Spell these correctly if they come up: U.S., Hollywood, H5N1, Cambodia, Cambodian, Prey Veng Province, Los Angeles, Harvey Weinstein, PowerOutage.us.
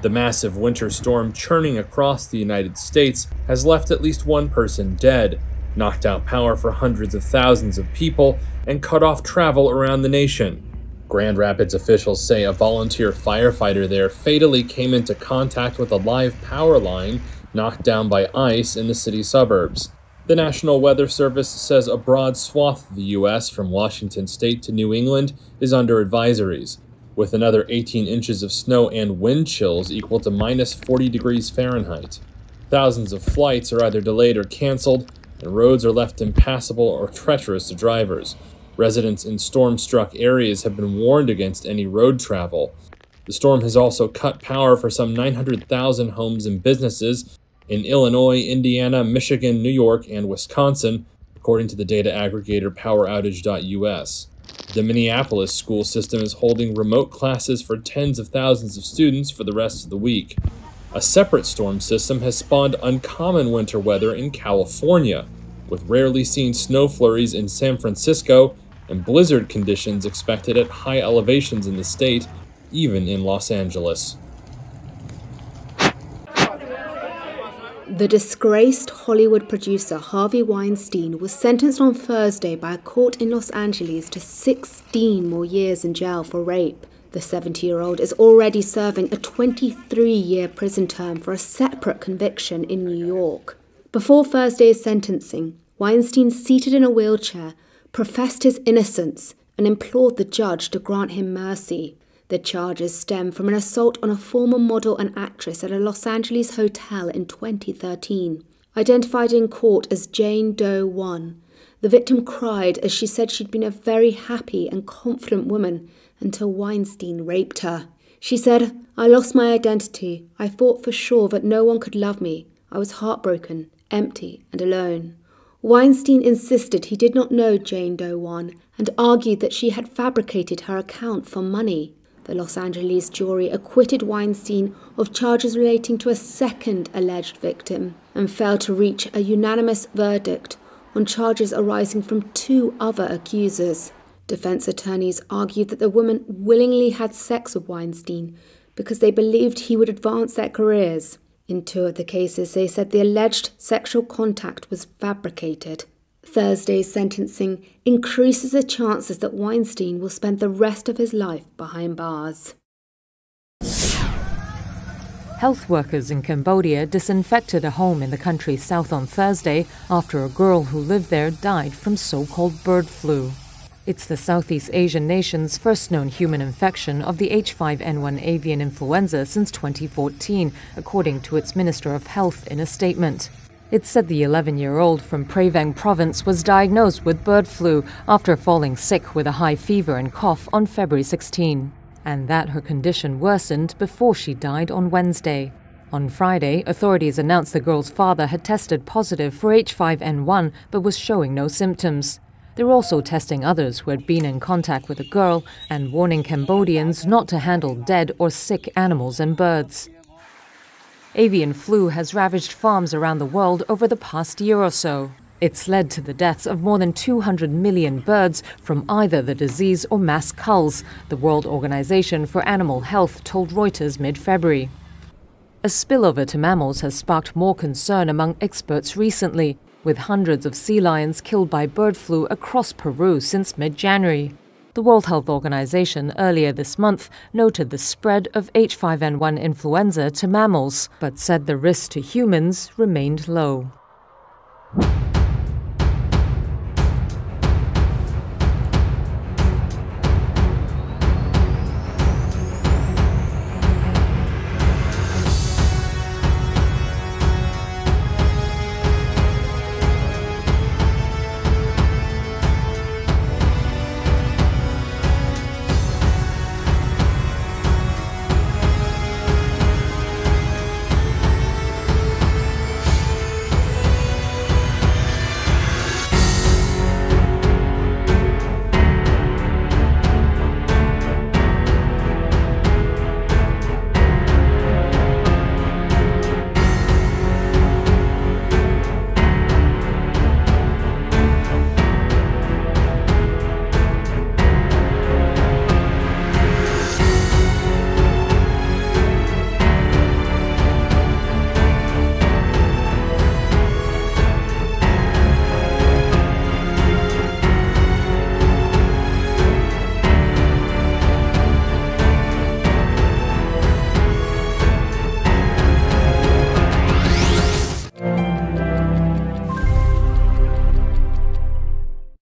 The massive winter storm churning across the United States has left at least one person dead, knocked out power for hundreds of thousands of people, and cut off travel around the nation. Grand Rapids officials say a volunteer firefighter there fatally came into contact with a live power line knocked down by ice in the city suburbs. The National Weather Service says a broad swath of the U.S. from Washington state to New England is under advisories, with another 18 inches of snow and wind chills equal to -40°F. Thousands of flights are either delayed or canceled, and roads are left impassable or treacherous to drivers. Residents in storm-struck areas have been warned against any road travel. The storm has also cut power for some 900,000 homes and businesses in Illinois, Indiana, Michigan, New York, and Wisconsin, according to the data aggregator PowerOutage.us. The Minneapolis school system is holding remote classes for tens of thousands of students for the rest of the week. A separate storm system has spawned uncommon winter weather in California, with rarely seen snow flurries in San Francisco and blizzard conditions expected at high elevations in the state, even in Los Angeles. The disgraced Hollywood producer Harvey Weinstein was sentenced on Thursday by a court in Los Angeles to 16 more years in jail for rape. The 70-year-old is already serving a 23-year prison term for a separate conviction in New York. Before Thursday's sentencing, Weinstein, seated in a wheelchair, professed his innocence and implored the judge to grant him mercy. The charges stem from an assault on a former model and actress at a Los Angeles hotel in 2013. Identified in court as Jane Doe 1, the victim cried as she said she'd been a very happy and confident woman until Weinstein raped her. She said, "I lost my identity. I thought for sure that no one could love me. I was heartbroken, empty and alone." Weinstein insisted he did not know Jane Doe 1 and argued that she had fabricated her account for money. The Los Angeles jury acquitted Weinstein of charges relating to a second alleged victim and failed to reach a unanimous verdict on charges arising from two other accusers. Defense attorneys argued that the women willingly had sex with Weinstein because they believed he would advance their careers. In two of the cases, they said the alleged sexual contact was fabricated. Thursday's sentencing increases the chances that Weinstein will spend the rest of his life behind bars. Health workers in Cambodia disinfected a home in the country's south on Thursday after a girl who lived there died from so-called bird flu. It's the Southeast Asian nation's first known human infection of the H5N1 avian influenza since 2014, according to its Minister of Health in a statement. It said the 11-year-old from Prey Veng Province was diagnosed with bird flu after falling sick with a high fever and cough on February 16, and that her condition worsened before she died on Wednesday. On Friday, authorities announced the girl's father had tested positive for H5N1 but was showing no symptoms. They're also testing others who had been in contact with the girl and warning Cambodians not to handle dead or sick animals and birds. Avian flu has ravaged farms around the world over the past year or so. It's led to the deaths of more than 200 million birds from either the disease or mass culls, the World Organization for Animal Health told Reuters mid-February. A spillover to mammals has sparked more concern among experts recently, with hundreds of sea lions killed by bird flu across Peru since mid-January. The World Health Organization earlier this month noted the spread of H5N1 influenza to mammals, but said the risk to humans remained low.